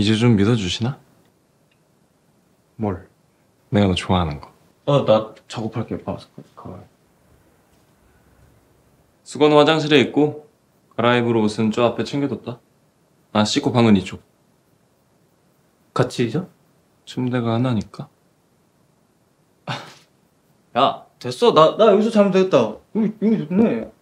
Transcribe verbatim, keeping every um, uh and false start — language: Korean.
이제 좀 믿어주시나? 뭘? 내가 너 좋아하는 거. 어, 나 작업할게. 아, 가만. 수건 화장실에 있고 갈아입을 옷은 저 앞에 챙겨뒀다. 아, 씻고 방은 이쪽. 같이 잊어? 침대가 하나니까. 야, 됐어. 나, 나 여기서 자면 되겠다. 여기, 여기 좋네.